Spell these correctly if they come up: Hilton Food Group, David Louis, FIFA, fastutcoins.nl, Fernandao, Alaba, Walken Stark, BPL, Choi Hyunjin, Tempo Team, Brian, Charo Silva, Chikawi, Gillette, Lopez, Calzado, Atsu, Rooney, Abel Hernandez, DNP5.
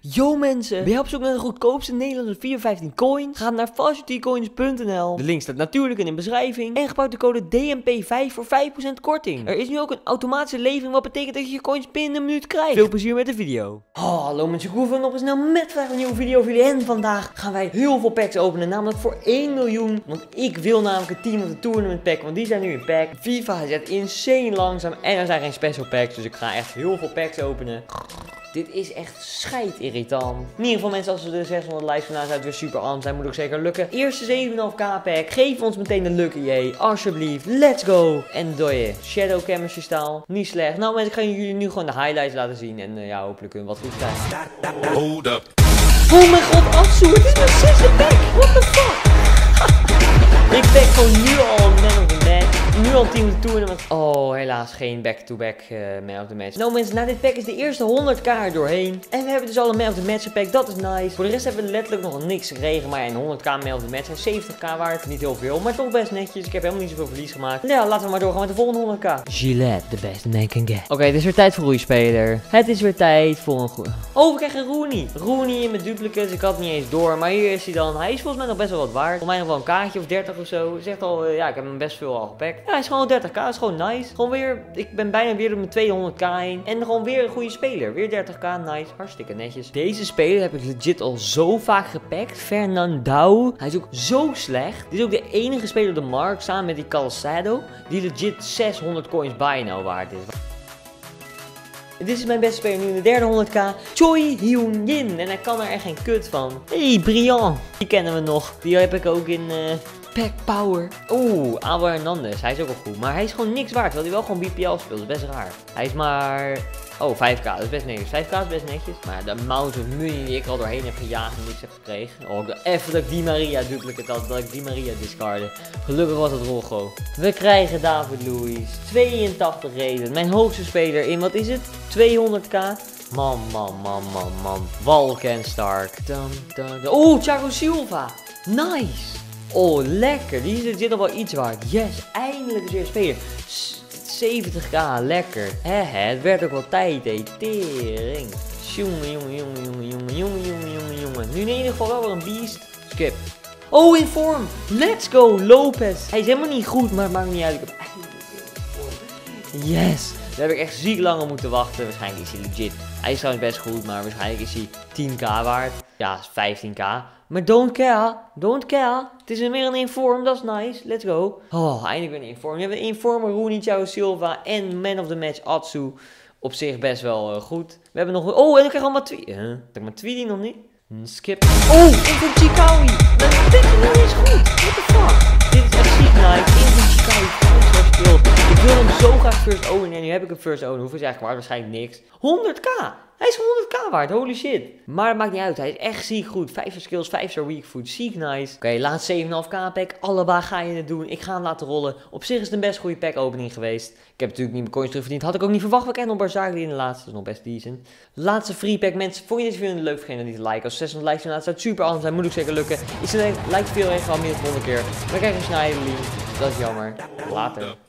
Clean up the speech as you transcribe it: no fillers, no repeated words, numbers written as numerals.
Yo mensen, ben je op zoek naar de goedkoopste Nederlandse 415 coins? Ga naar fastutcoins.nl. De link staat natuurlijk in de beschrijving. En gebruik de code DNP5 voor 5% korting. Er is nu ook een automatische levering, wat betekent dat je je coins binnen een minuut krijgt. Veel plezier met de video. Hallo mensen, ik hoef nog eens snel met vandaag een nieuwe video voor jullie. En vandaag gaan wij heel veel packs openen, namelijk voor 1 miljoen. Want ik wil namelijk het team of de tournament pack, want die zijn nu in pack. FIFA zet insane langzaam en er zijn geen special packs, dus ik ga echt heel veel packs openen. Dit is echt scheidirritant. In ieder geval mensen, als we de 600 likes vandaan zijn, weer super arm zijn, moet ook zeker lukken. Eerste 7,5k pack. Geef ons meteen de lucky J. Alsjeblieft. Let's go. En doei. Shadow chemistry staal. Niet slecht. Nou mensen, ik ga jullie nu gewoon de highlights laten zien. En ja, hopelijk kunnen we wat goed krijgen. Hold up. Oh mijn god, Atsu. Het is mijn 6e pack. What the fuck? Ik pak gewoon nu al man of the match. Nu al team de tournament. Oh, helaas geen back-to-back man of the match. Nou mensen, na dit pack is de eerste 100k er doorheen. En we hebben dus al een man of the match pack, dat is nice. Voor de rest hebben we letterlijk nog niks gekregen. Maar een 100k man of the match zijn 70k waard. Niet heel veel, maar toch best netjes. Ik heb helemaal niet zoveel verlies gemaakt. Nou, laten we maar doorgaan met de volgende 100k. Gillette, the best man can get. Oké, het is weer tijd voor een goede speler. Het is weer tijd voor een goede... Oh, we krijgen Rooney. Rooney in mijn duplicates. Ik had het niet eens door. Maar hier is hij dan. Hij is volgens mij nog best wel wat waard. Volgens mij nog wel een kaartje of 30 of zo. Zegt al, ja, ik heb hem best veel al gepakt. Ja, hij is gewoon 30k. Dat is gewoon nice. Gewoon weer, ik ben bijna weer op mijn 200k heen. En gewoon weer een goede speler. Weer 30k, nice. Hartstikke netjes. Deze speler heb ik legit al zo vaak gepakt. Fernandao. Hij is ook zo slecht. Dit is ook de enige speler op de markt, samen met die Calzado, die legit 600 coins bijna waard is. Dit is mijn beste speler nu in de derde 100k. Choi Hyunjin. En hij kan er echt geen kut van. Hey, Brian. Die kennen we nog. Die heb ik ook in... Pack power. Oeh, Abel Hernandez. Hij is ook wel goed. Maar hij is gewoon niks waard. Terwijl hij wel gewoon BPL speelt. Dat is best raar. Hij is maar... Oh, 5k. Dat is best netjes. 5k is best netjes. Maar de amount of money die ik al doorheen heb gejaagd en niks heb gekregen. Oh, even dat ik die Maria duplicate had. Dat ik die Maria discarde. Gelukkig was het Rolgo. We krijgen David Louis. 82 reden. Mijn hoogste speler in, wat is het? 200k. Man. Walken Stark. Oeh, Charo Silva. Nice. Oh, lekker. Die is dit nog wel iets waard. Yes, eindelijk is weer speler. 70k, lekker. Het werd ook wel tijd, hé. Tering. Jongen. Nu in ieder geval wel weer een beast. Skip. Oh, in vorm. Let's go, Lopez. Hij is helemaal niet goed, maar het maakt niet uit. Ik heb eindelijk in vorm. Yes. Daar heb ik echt ziek lang op moeten wachten. Waarschijnlijk is hij legit. Hij is trouwens best goed, maar waarschijnlijk is hij 10k waard. Ja, 15k. Maar don't care. Het is weer een inform, dat is nice. Let's go. Oh, eindelijk weer een inform. We hebben een informer Rooney, Charo Silva en man of the match Atsu. Op zich best wel goed. We hebben nog... Oh, en ik krijg allemaal twee. Ik maar twee die nog niet. Skip. Oh, invent Chikawi. Dat is goed. What the fuck? Dit is echt ziek nice. Invent Chikawi. Ik wil hem zo graag first ownen. En nu heb ik hem first ownen. Hoeveel is eigenlijk waard? Waarschijnlijk niks. 100k. Hij is 100k waard, holy shit. Maar het maakt niet uit, hij is echt ziek goed. 5 skills, 5 star weak foot, ziek nice. Oké, laatst 7,5k pack. Alaba ga je het doen, ik ga hem laten rollen. Op zich is het een best goede pack opening geweest. Ik heb natuurlijk niet mijn coins terugverdiend. Had ik ook niet verwacht, we kennen nog Barzak in de laatste. Dat is nog best decent. Laatste free pack, mensen. Vond je deze video leuk? Vergeet dan niet te liken. Als 600 likes ernaast staat, super anders zijn. Moet ook zeker lukken. Ik like veel echt al meer dan 100 keer. Maar kijk eens naar jullie. Dat is jammer. Later.